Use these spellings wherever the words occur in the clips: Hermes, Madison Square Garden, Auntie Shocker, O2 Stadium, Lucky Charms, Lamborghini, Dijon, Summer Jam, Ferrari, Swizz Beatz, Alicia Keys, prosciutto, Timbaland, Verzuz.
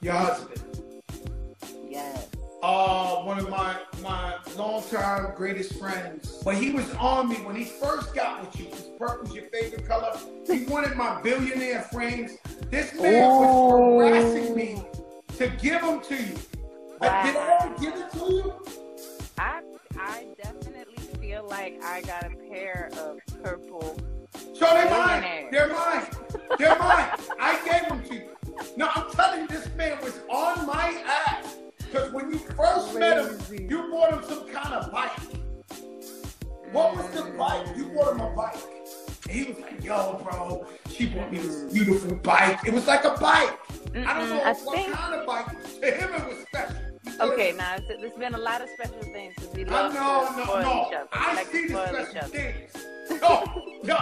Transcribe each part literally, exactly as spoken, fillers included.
Your husband. Yes. Uh, one of my my longtime greatest friends. But he was on me when he first got with you. Because purple's your favorite color. He wanted my billionaire frames. This man oh. was harassing me to give them to you. Wow. Did I give it to you? I I definitely feel like I got a pair of purple. So they're mine. They're mine. They're mine. I gave them to you. No, I'm telling you, this man was on my ass. Because when you first Crazy. met him, you bought him some kind of bike. What was the bike? You bought him a bike. And he was like, yo, bro, she bought me this beautiful bike. It was like a bike. Mm-mm, I don't know I what think... kind of bike. To him, it was special. Okay, now, nah, there's been a lot of special things. We love I know, no, no. I like see the special things. Yo, yo,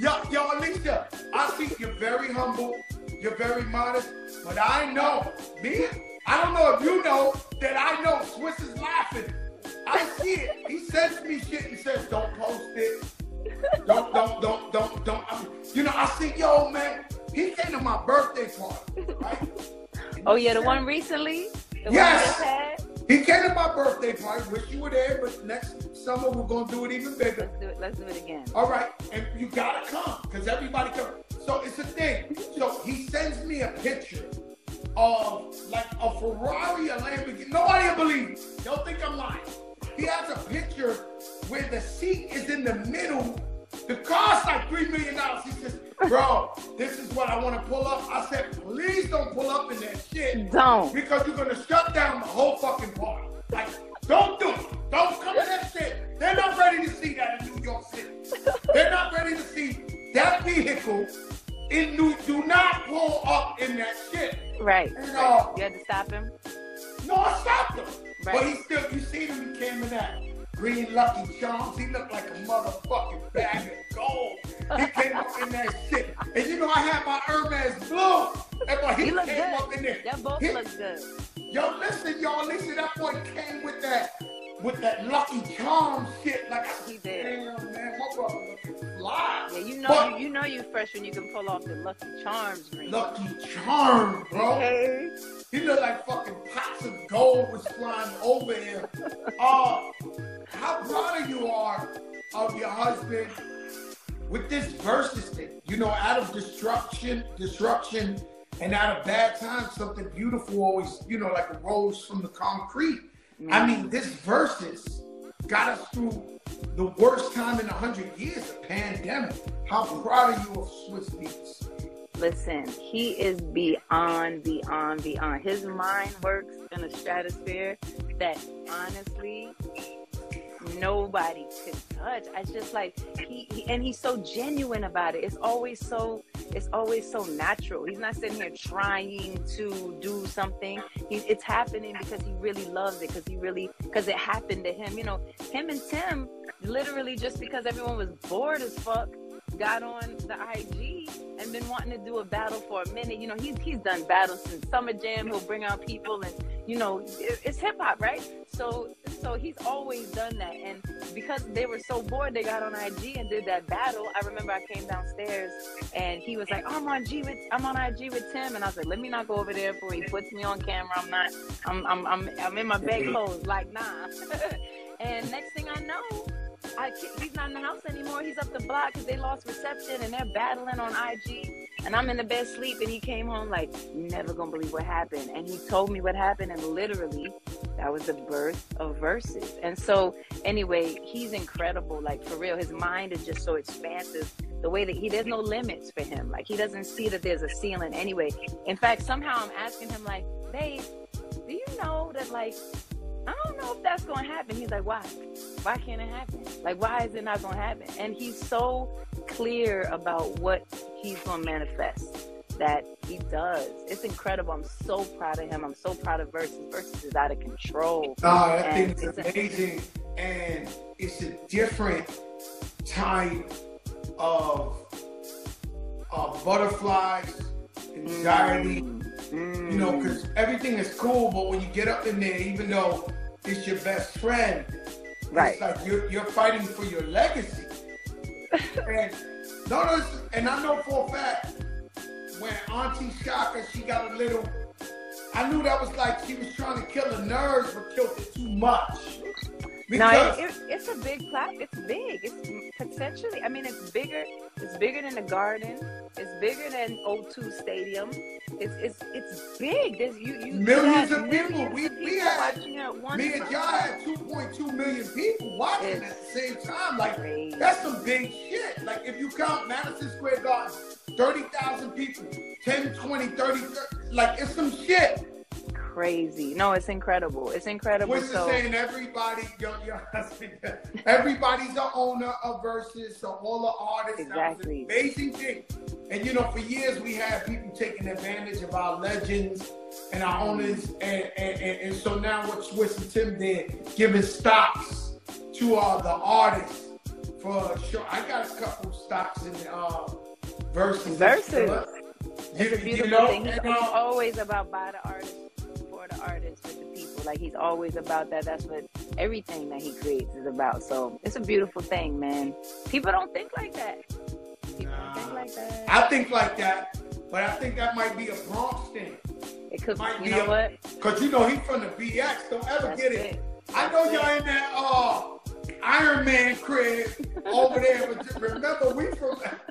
yo, yo, Alicia, I see you're very humble. You're very modest. But I know, me, I don't know if you know that I know Swizz is laughing. I see it. He sends me shit and says, don't post it. Don't, don't, don't, don't, don't. I mean, you know, I see, yo, man, he came to my birthday party, right? Oh, yeah, the one recently? The yes. One had. He came to my birthday party. Wish you were there, but next summer we're going to do it even bigger. Let's do it, let's do it again. All right, and you got to come because everybody comes. So it's a thing. So he sends me a picture of like a Ferrari, a Lamborghini. Nobody will believe me. They'll think I'm lying. He has a picture where the seat is in the middle. The car's like three million dollars. He says, bro, this is what I want to pull up. I said, please don't pull up in that shit. Don't. Because you're going to shut down the whole fucking party. Like, don't do it. Don't come in that shit. They're not ready to see that in New York City. They're not ready to see that vehicle in New Do not pull up in that shit. Right. And, uh, you had to stop him? No, I stopped him. Right. But he still, you see him, he came in that. Green Lucky Charms, he looked like a motherfucking bag of gold. He came up in that shit. And you know, I had my Hermes blue. And boy, he, he came good. up in there. That both he, look good. Yo, listen, y'all, listen, that boy came with that, with that Lucky Charms shit. Like, he did. Damn, man, my brother looking fly. Yeah, you know, but, you, you know you fresh when you can pull off the Lucky Charms ring. Lucky Charms, bro. Okay. He looked like fucking pots of gold was flying over him. Oh, uh, how proud of you are of your husband with this Verzuz thing. You know, out of destruction, disruption, and out of bad times, something beautiful always, you know, like arose from the concrete. Mm-hmm. I mean, this Verzuz got us through the worst time in a hundred years, a pandemic. How proud of you of Swizz Beatz. Listen, he is beyond, beyond, beyond. His mind works in a stratosphere that honestly nobody can touch. I just like he, he and he's so genuine about it. It's always so, it's always so natural. He's not sitting here trying to do something. He's it's happening because he really loves it. Because he really, because it happened to him. You know, him and Tim literally just because everyone was bored as fuck. Got on the I G and been wanting to do a battle for a minute. You know, he's, he's done battles since Summer Jam. He'll bring out people and, you know, it, it's hip hop, right? So so he's always done that. And because they were so bored, they got on I G and did that battle. I remember I came downstairs and he was like, I'm on G with, I'm on I G with Tim. And I was like, let me not go over there before he puts me on camera. I'm not, I'm, I'm, I'm, I'm in my bedclothes. Like, nah. And next thing I know, I can't, he's not in the house anymore. He's up the block because they lost reception and they're battling on I G. And I'm in the bed sleep and he came home like, you're never going to believe what happened. And he told me what happened and literally that was the birth of Verzuz. And so anyway, he's incredible. Like for real, his mind is just so expansive. The way that he, there's no limits for him. Like he doesn't see that there's a ceiling anyway. In fact, somehow I'm asking him like, babe, do you know that like, I don't know if that's going to happen. He's like, why? Why can't it happen? Like, why is it not going to happen? And he's so clear about what he's going to manifest that he does. It's incredible. I'm so proud of him. I'm so proud of Verzuz. Verzuz is out of control. Oh, that and thing's amazing. A and it's a different type of uh, butterflies, anxiety. Mm. Mm. You know, because everything is cool, but when you get up in there, even though it's your best friend, right? It's like you're, you're fighting for your legacy. And notice, and I know for a fact, when Auntie Shocker, she got a little I knew that was like she was trying to kill the nerves, but killed it too much. Because no, it, it, it's a big platform. It's big. It's potentially, I mean, it's bigger. It's bigger than the Garden. It's bigger than O two Stadium. It's it's it's big. There's you you millions of people. Millions we of people we had watching at one me and y'all had two point two million people watching it's at the same time. Like crazy. That's some big shit. Like if you count Madison Square Garden, thirty thousand people, ten, twenty, thirty, thirty, like it's some shit. Crazy. No, it's incredible. It's incredible. We're so. saying everybody, yo, yo, everybody's the owner of Verzuz, so all the artists. Exactly. That was an amazing thing. And you know, for years we had people taking advantage of our legends and our owners, and, and, and, and so now what Swizz and Tim did, giving stocks to uh, the artists for sure. I got a couple stocks in the uh, Verzuz. Verzuz. It's a beautiful you know, thing. He's and, uh, always about buy the artists. The artists with the people, like he's always about that. That's what everything that he creates is about. So it's a beautiful thing, man. People don't think like that. People nah, don't think like that. I think like that, but I think that might be a Bronx thing. It could might you be know a, what? Because you know he's from the B X. Don't ever That's get it. it. I know y'all in that uh, Iron Man crib over there. But remember, we from